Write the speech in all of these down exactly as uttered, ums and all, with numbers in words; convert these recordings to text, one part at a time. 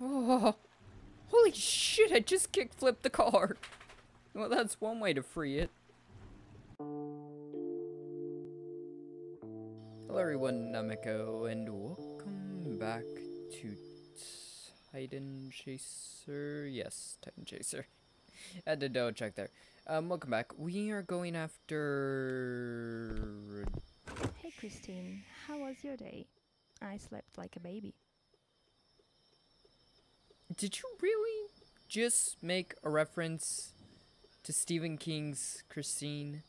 Oh, holy shit, I just kick-flipped the car. Well, that's one way to free it. Hello everyone, Namiko, and welcome back to Titan Chaser. Yes, Titan Chaser. I had to double check there. Um, welcome back. We are going after... Hey Christine, how was your day? I slept like a baby. Did you really just make a reference to Stephen King's Christine?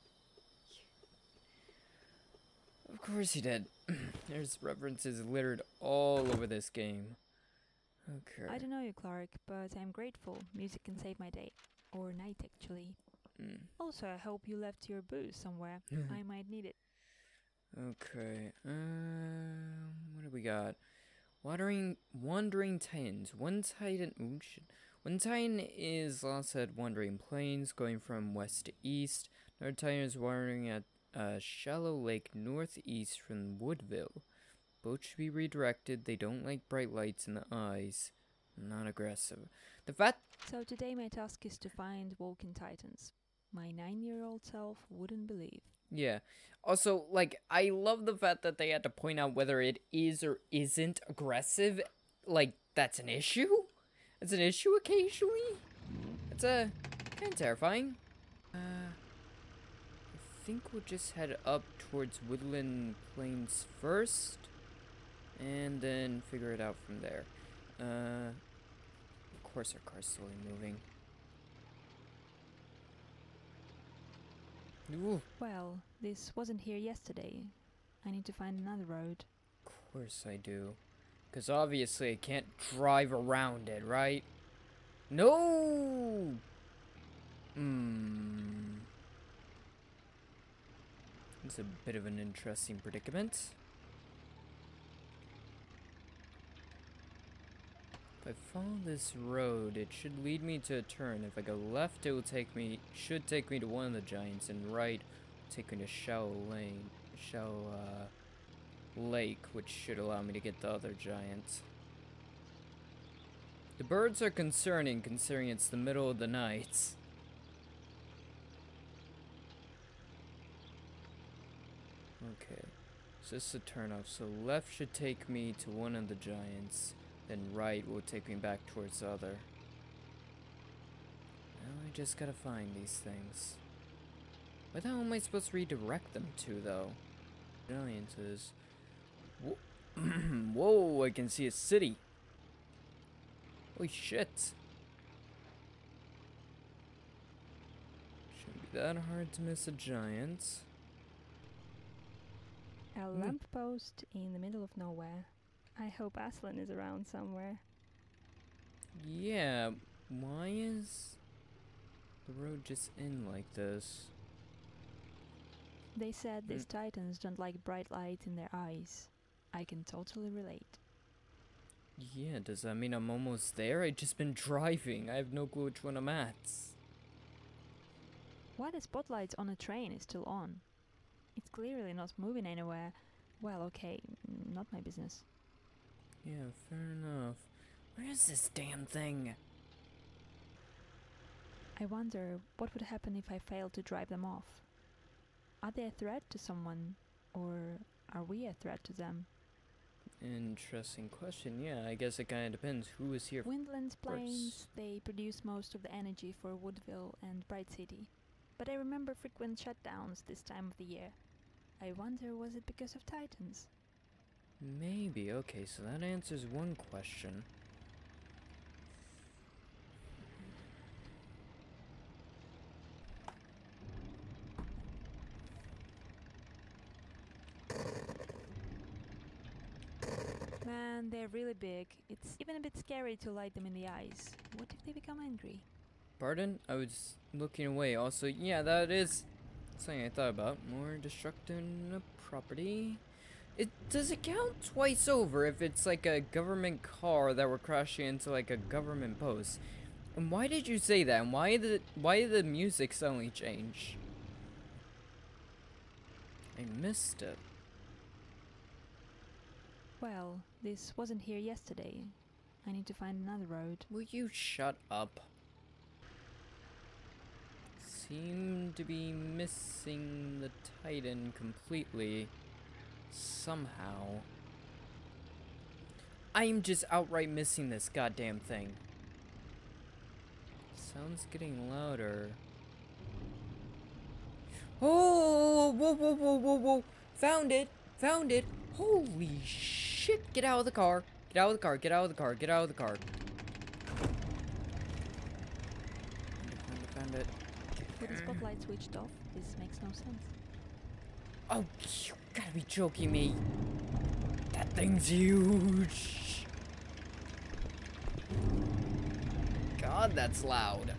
Of course he did. There's references littered all over this game. Okay. I don't know you, Clark, but I'm grateful. Music can save my day. Or night, actually. Mm. Also, I hope you left your booze somewhere. I might need it. Okay. Um, what do we got? Wandering, wandering titans. One titan, oh shit. One titan is lost at wandering plains, going from west to east. Another titan is wandering at a shallow lake northeast from Woodville. Both should be redirected. They don't like bright lights in the eyes. Not aggressive. The fat. So today my task is to find walking titans. My nine-year-old self wouldn't believe. Yeah. Also, like, I love the fact that they had to point out whether it is or isn't aggressive. Like, that's an issue? That's an issue occasionally? That's, uh, kind of terrifying. Uh, I think we'll just head up towards Woodland Plains first. And then figure it out from there. Uh, of course our car's slowly moving. Ooh. Well, this wasn't here yesterday. I need to find another road. Of course I do. Because obviously I can't drive around it, right? No! Hmm. It's a bit of an interesting predicament. If I follow this road, it should lead me to a turn. If I go left, it will take me, should take me to one of the giants, and right, take me to shallow lane, shallow uh, lake, which should allow me to get the other giants. The birds are concerning, considering it's the middle of the night. Okay, so this is a turnoff. So left should take me to one of the giants. Then right will take me back towards the other. Now I just gotta find these things. Where the hell am I supposed to redirect them to, though? Giants is... Whoa, Whoa I can see a city! Holy shit! Shouldn't be that hard to miss a giant. A lamp post in the middle of nowhere. I hope Aslan is around somewhere. Yeah, why is the road just in like this? They said these mm. titans don't like bright light in their eyes. I can totally relate. Yeah, does that mean I'm almost there? I've just been driving. I have no clue which one I'm at. Why the spotlight on a train is still on? It's clearly not moving anywhere. Well, okay, not my business. Yeah, fair enough. Where is this damn thing? I wonder what would happen if I failed to drive them off. Are they a threat to someone? Or are we a threat to them? Interesting question. Yeah, I guess it kind of depends who is here. Windland's plains, they produce most of the energy for Woodville and Bright City. But I remember frequent shutdowns this time of the year. I wonder, was it because of titans? Maybe. Okay, so that answers one question. Man, they're really big. It's even a bit scary to light them in the eyes. What if they become angry? Pardon? I was looking away. Also, yeah, that is something I thought about. More destructive property. It does it count twice over if it's like a government car that we're crashing into like a government post? And why did you say that? And why the why did the music suddenly change? I missed it. Well, this wasn't here yesterday. I need to find another road. Will you shut up? Seem to be missing the Titan completely. Somehow. I'm just outright missing this goddamn thing. Sounds getting louder. Oh, whoa, whoa, whoa, whoa, whoa. Found it. Found it. Holy shit. Get out of the car. Get out of the car. Get out of the car. Get out of the car. Found it. Found it. With the spotlight switched off, this makes no sense. Oh, you gotta be joking me. That thing's huge. God, that's loud.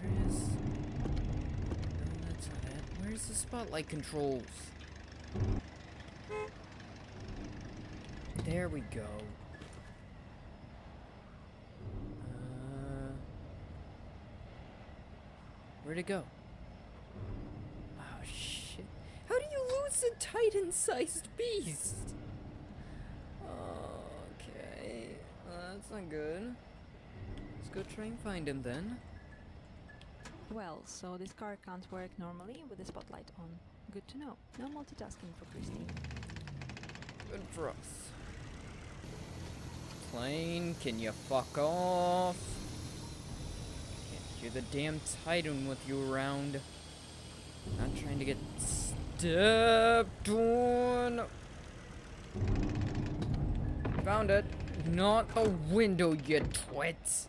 Where is... No, that's not it. Where's the spotlight controls? There we go. Uh, where'd it go? Oh, shit. How do you lose a Titan-sized beast? Okay. Uh, that's not good. Let's go try and find him then. Well, so this car can't work normally with the spotlight on. Good to know. No multitasking for Christine. Good for us. Plane, can you fuck off? Can't hear the damn Titan with you around. Not trying to get stepped on. Found it. Not a window, you twits.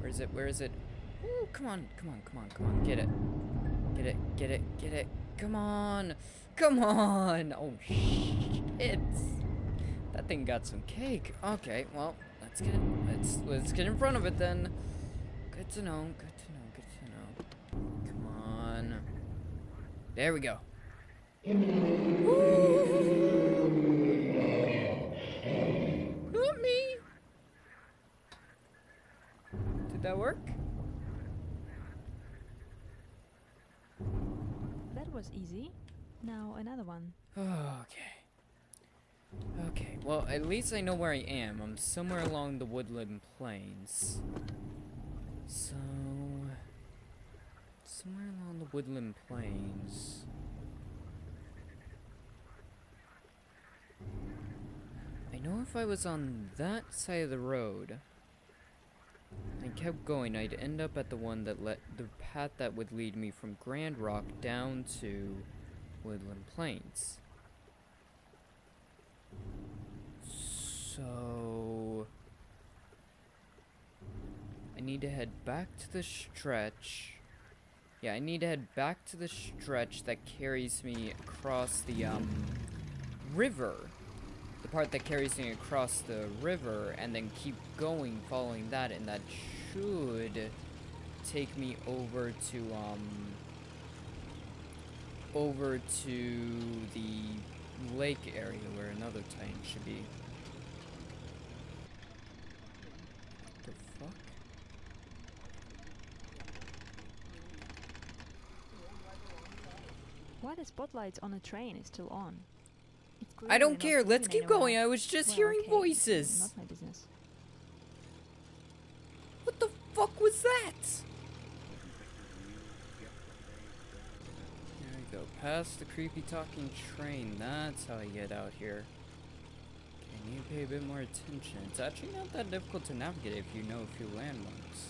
Where is it? Where is it? Ooh, come on, come on, come on, come on. Get it. Get it, get it, get it. Come on. Come on. Oh, shit. That thing got some cake. Okay, well, let's get it. Let's, let's get in front of it then. Good to know, good to know, good to know. Come on. There we go. Woo! Not me. Did that work? That was easy. Now another one. Okay. Okay, well, at least I know where I am. I'm somewhere along the woodland plains. So... somewhere along the woodland plains. I know if I was on that side of the road and kept going, I'd end up at the one that led... the path that would lead me from Grand Rock down to Woodland Plains. So I need to head back to the stretch. Yeah, I need to head back to the stretch that carries me across the um river. The part that carries me across the river, and then keep going following that, and that should take me over to um over to the lake area where another Titan should be. The fuck? Why the spotlights on a train is still on? It's I don't care. Let's keep anyone. going. I was just well, hearing okay. voices. Not my business. What the fuck was that? There we go. Past the creepy talking train. That's how I get out here. I need to pay a bit more attention. It's actually not that difficult to navigate if you know a few landmarks.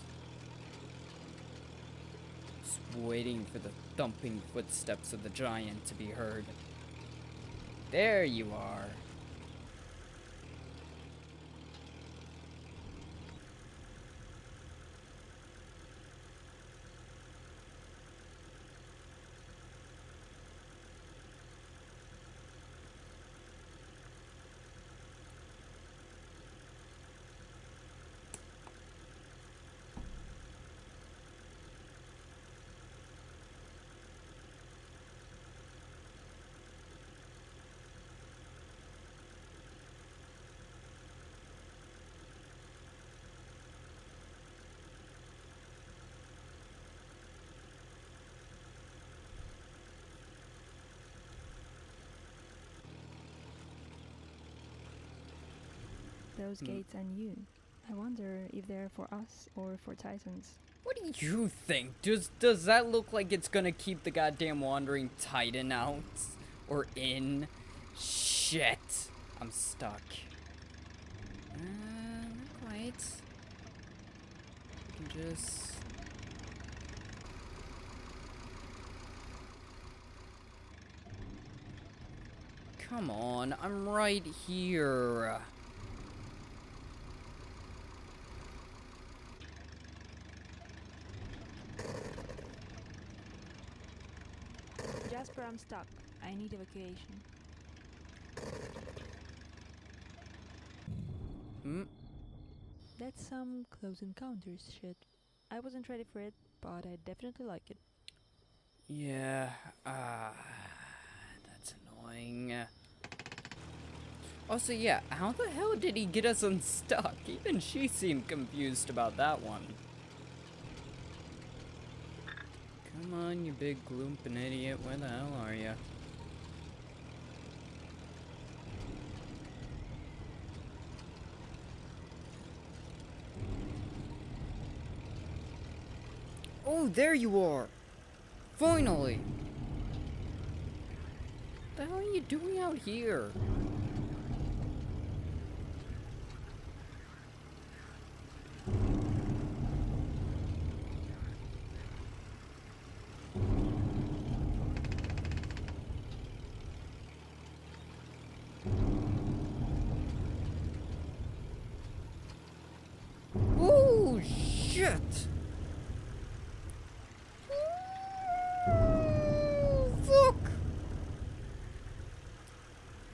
Just waiting for the thumping footsteps of the giant to be heard. There you are. those mm. gates unused. I wonder if they're for us or for Titans. What do you think? Does does that look like it's gonna keep the goddamn wandering Titan out or in? Shit, I'm stuck. Uh, not quite. We can just. Come on, I'm right here. Jasper, I'm stuck. I need evacuation. Hmm? That's some Close Encounters shit. I wasn't ready for it, but I definitely like it. Yeah, ah, uh, that's annoying. Also, yeah, how the hell did he get us unstuck? Even she seemed confused about that one. Come on, you big gloopin' idiot, where the hell are you? Oh, there you are! Finally! What the hell are you doing out here?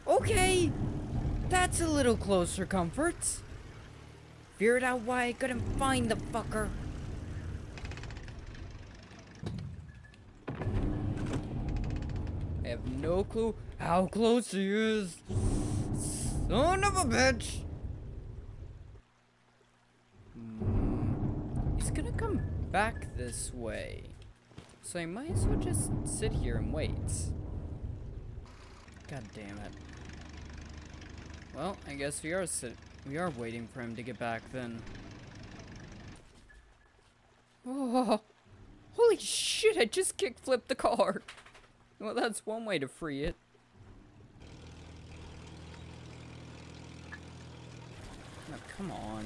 Okay, that's a little closer comfort. Figured out why I couldn't find the fucker. I have no clue how close he is. Son of a bitch. Mm, he's gonna come back this way. So I might as well just sit here and wait. God damn it. Well, I guess we are sit- we are waiting for him to get back then. Oh, holy shit, I just kick-flipped the car! Well, that's one way to free it. Oh, come on.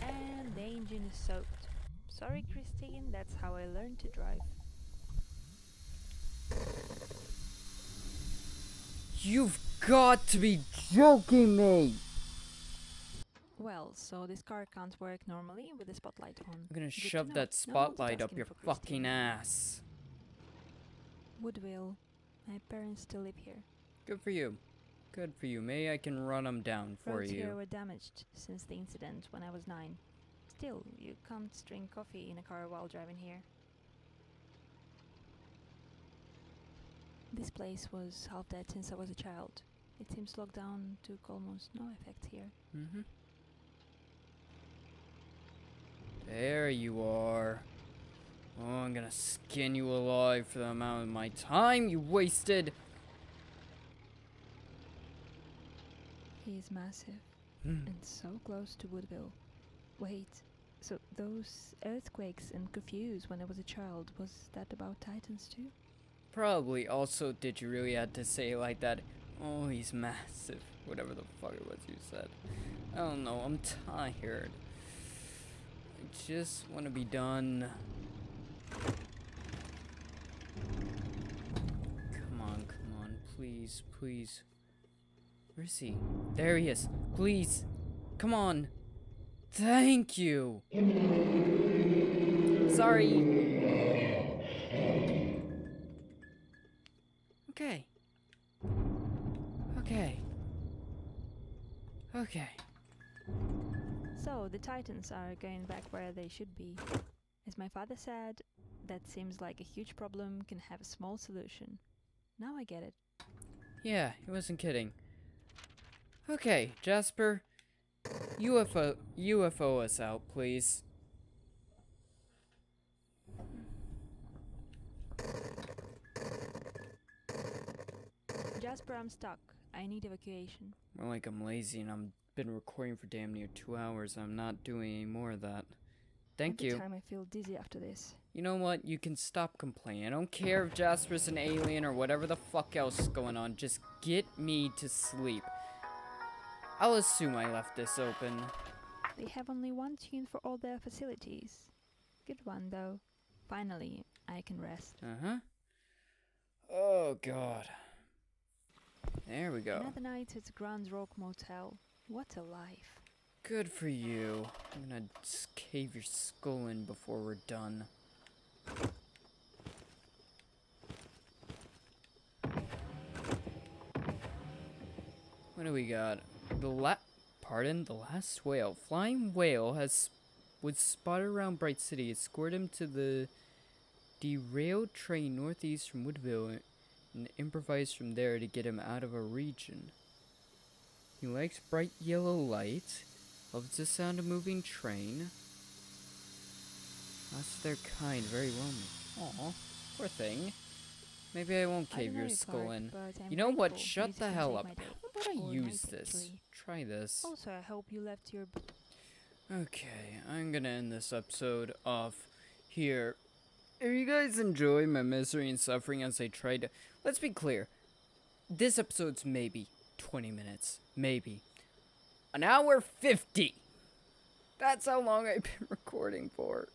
And the engine is soaked. Sorry, Christine, that's how I learned to drive. You've got to be joking me! Well, so this car can't work normally with the spotlight on. I'm gonna Did shove you know? that spotlight no up your fucking ass. Woodville. My parents still live here. Good for you. Good for you. Maybe I can run them down for Roads you. Roads here were damaged since the incident when I was nine. Still, you can't drink coffee in a car while driving here. This place was half dead since I was a child. It seems lockdown took almost no effect here. Mm-hmm. There you are. Oh, I'm gonna skin you alive for the amount of my time you wasted. He is massive mm. and so close to Woodville. Wait, so those earthquakes and curfews when I was a child, was that about Titans too? Probably. Also, did you really have to say like that? Oh, he's massive. Whatever the fuck it was you said. I don't know. I'm tired. I just want to be done. Come on, come on. Please, please. Where is he? There he is. Please. Come on. Thank you. Sorry. Okay. Okay. Okay. So, the Titans are going back where they should be. As my father said, that seems like a huge problem can have a small solution. Now I get it. Yeah, he wasn't kidding. Okay, Jasper. U F O, U F O us out, please. Jasper, I'm stuck. I need evacuation. More like I'm lazy and I've been recording for damn near two hours. I'm not doing any more of that. Thank Every you. Time I feel dizzy after this. You know what? You can stop complaining. I don't care if Jasper's an alien or whatever the fuck else is going on. Just get me to sleep. I'll assume I left this open. They have only one tune for all their facilities. Good one, though. Finally, I can rest. Uh-huh. Oh, God. There we go. Another night at the Grand Rock Motel. What a life. Good for you. I'm gonna cave your skull in before we're done. What do we got? The la- Pardon? The last whale. Flying whale has- was spotted around Bright City. It scored him to the derailed train northeast from Woodville and improvised from there to get him out of a region. He likes bright yellow light, loves the sound of moving train. That's their kind, very well. Aw, poor thing. Maybe I won't cave I your skull in. You know what? Shut the hell up. How about I use this? Try this. Also, I hope you left your... Okay, I'm gonna end this episode off here. If you guys enjoy my misery and suffering as I try to... Let's be clear. This episode's maybe twenty minutes. Maybe. An hour fifty! That's how long I've been recording for.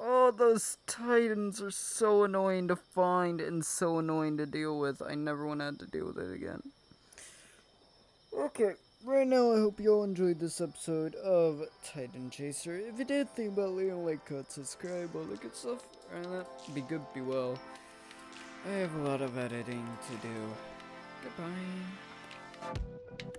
Oh, those titans are so annoying to find and so annoying to deal with. I never want to have to deal with it again. Okay. Right now, I hope you all enjoyed this episode of Titan Chaser. If you did, think about leaving a like, cut, subscribe, all that good stuff. And that be good, be well. I have a lot of editing to do. Goodbye.